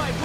my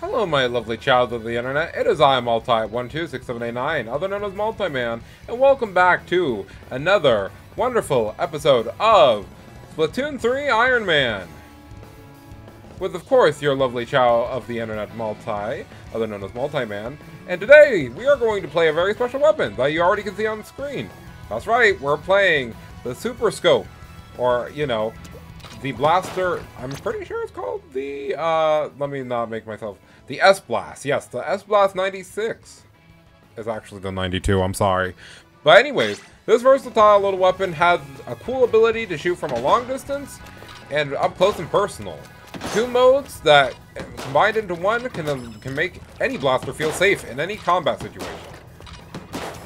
Hello, my lovely child of the internet. It is I, Multi126789, other known as Multi Man, and welcome back to another wonderful episode of Splatoon 3 Iron Man. With, of course, your lovely child of the internet, Multi, other known as Multi Man. And today, we are going to play a very special weapon that you already can see on the screen. That's right, we're playing the Super Scope, or, you know, the blaster. I'm pretty sure it's called the, let me not make myself... The S-Blast, yes, the S-Blast 96 is actually the 92, I'm sorry. But anyways, this versatile little weapon has a cool ability to shoot from a long distance and up close and personal. Two modes that, combined into one, can make any blaster feel safe in any combat situation.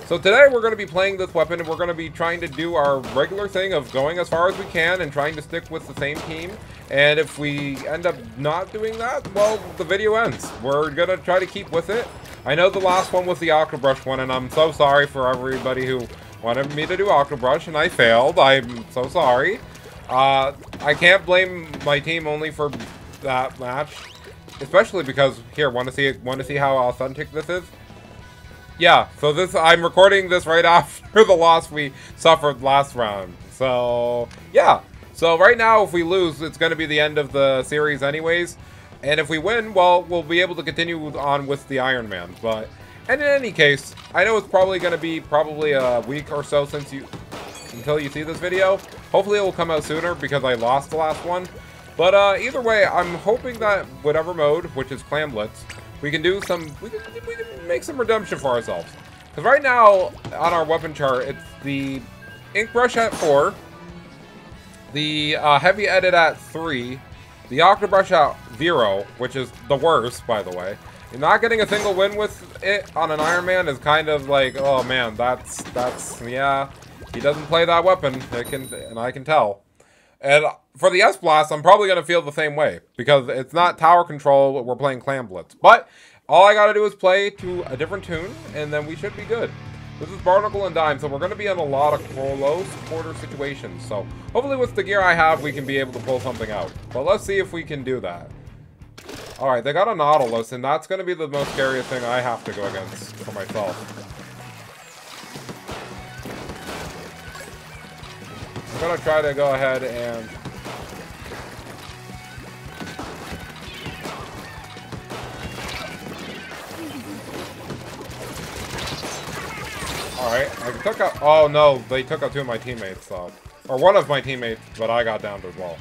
So today we're going to be playing this weapon, and we're going to be trying to do our regular thing of going as far as we can and trying to stick with the same team. And if we end up not doing that, well, the video ends. We're going to try to keep with it. I know the last one was the Octobrush one, and I'm so sorry for everybody who wanted me to do Octobrush, and I failed. I'm so sorry. I can't blame my team only for that match, especially because, here, want to see how authentic this is? Yeah, so this, I'm recording this right after the loss we suffered last round. So, yeah. So right now, if we lose, it's going to be the end of the series anyways. And if we win, well, we'll be able to continue on with the Iron Man. But, and in any case, I know it's probably going to be a week or so until you see this video. Hopefully it will come out sooner because I lost the last one. But either way, I'm hoping that whatever mode, which is Clam Blitz, we can make some redemption for ourselves. Because right now, on our weapon chart, it's the Ink Brush at 4. The Heavy Edit at 3, the Octobrush at 0, which is the worst, by the way. And not getting a single win with it on an Iron Man is kind of like, oh man, yeah, he doesn't play that weapon, and I can tell. And for the S-Blast, I'm probably going to feel the same way, because it's not tower control, we're playing Clam Blitz. But all I got to do is play to a different tune, and then we should be good. This is Barnacle and Dime, so we're going to be in a lot of close quarter situations. So hopefully with the gear I have, we can be able to pull something out. But let's see if we can do that. All right, they got a Nautilus, and that's going to be the most scariest thing I have to go against for myself. I'm going to try to go ahead and... Alright, I took out... Oh no, they took out two of my teammates, though. Or one of my teammates, but I got downed as well.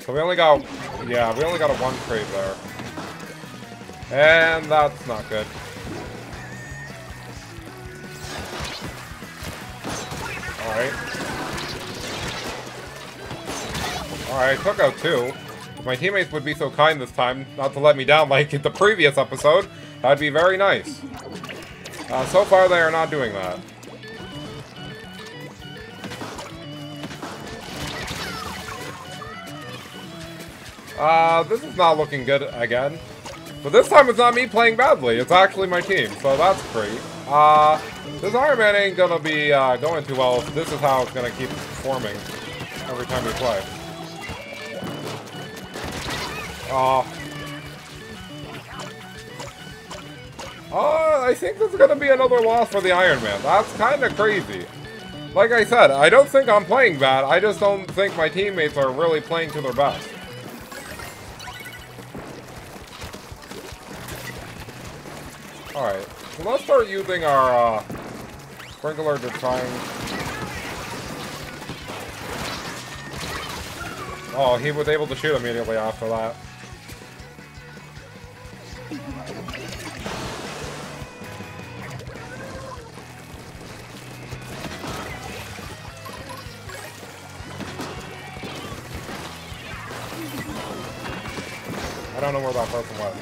So we only got... Yeah, we only got a 1 trade there. And that's not good. Alright. Alright, I took out 2. If my teammates would be so kind this time not to let me down like in the previous episode, that'd be very nice. So far, they are not doing that. This is not looking good again. But this time it's not me playing badly, it's actually my team, so that's great. This Iron Man ain't gonna be going too well. This is how it's gonna keep performing every time we play. I think this is gonna be another loss for the Iron Man. That's kinda crazy. Like I said, I don't think I'm playing bad, I just don't think my teammates are really playing to their best. Alright, so let's start using our sprinkler to try and... Oh, he was able to shoot immediately after that. don't know where that person was.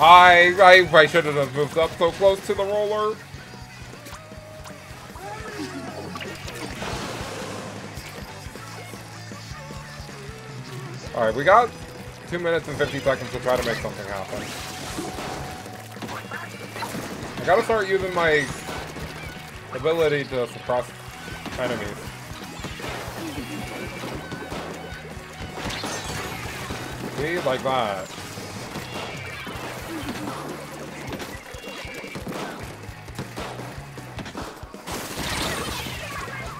I shouldn't have moved up so close to the roller. Alright, we got 2 minutes and 50 seconds to try to make something happen. I gotta start using my ability to suppress enemies. See? Like that.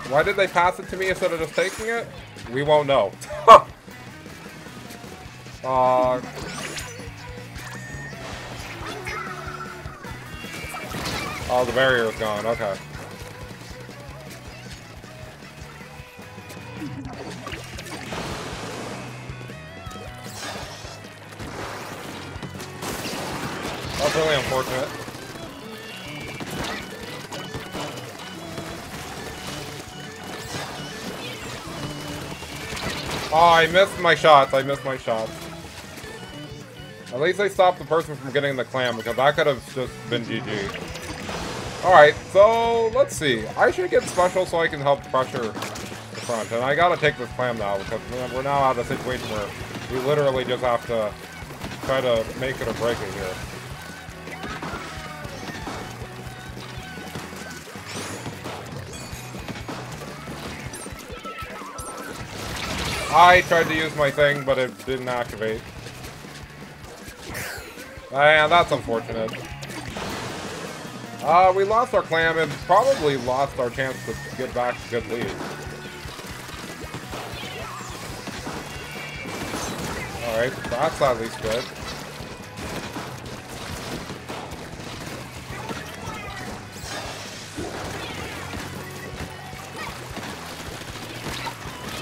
Why did they pass it to me instead of just taking it? We won't know. Oh, the barrier is gone. Okay. That's really unfortunate. Oh, I missed my shots. I missed my shots. At least I stopped the person from getting the clam, because I could have just been GG. Alright, so let's see. I should get special so I can help pressure the front. And I gotta take this clam now, because we're now out of a situation where we literally just have to try to make it or break it here. I tried to use my thing, but it didn't activate. Man, that's unfortunate. We lost our clam and probably lost our chance to get back to good lead. Alright, that's at least good.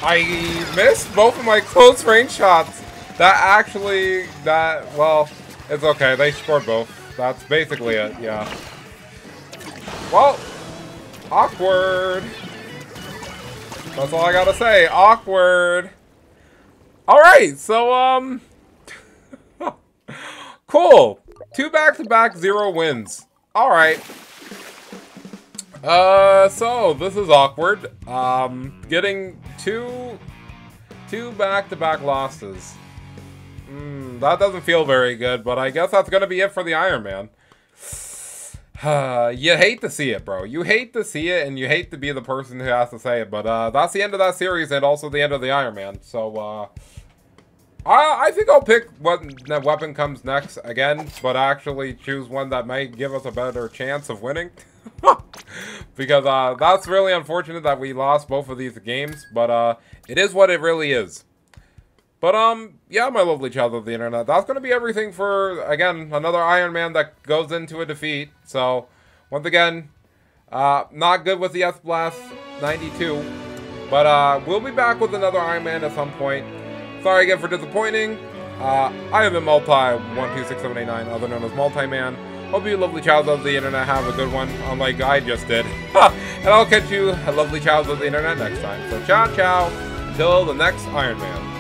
I missed both of my close range shots. Well, it's okay. They scored both. That's basically it, yeah. Well, awkward. That's all I gotta say. Awkward. Alright, so, cool. 2 back-to-back 0 wins. Alright. So this is awkward. Getting two back-to-back losses. That doesn't feel very good, but I guess that's gonna be it for the Iron Man. You hate to see it, bro. You hate to see it, and you hate to be the person who has to say it, but that's the end of that series and also the end of the Iron Man. So I think I'll pick what weapon comes next again, but actually choose one that might give us a better chance of winning. Because that's really unfortunate that we lost both of these games, but it is what it really is. But yeah, my lovely child of the internet, that's going to be everything for, again, another Iron Man that goes into a defeat. So once again, not good with the S-Blast 92, but we'll be back with another Iron Man at some point. Sorry again for disappointing. I have been Multi126789, other known as Multi Man. Hope you lovely childs of the internet have a good one, unlike I just did. And I'll catch you lovely childs of the internet next time. So ciao ciao, until the next Iron Man.